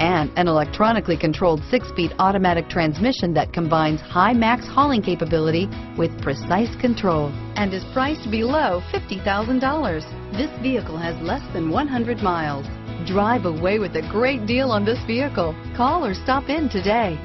and an electronically controlled 6-speed automatic transmission that combines high max hauling capability with precise control and is priced below $50,000. This vehicle has less than 100 miles. Drive away with a great deal on this vehicle. Call or stop in today.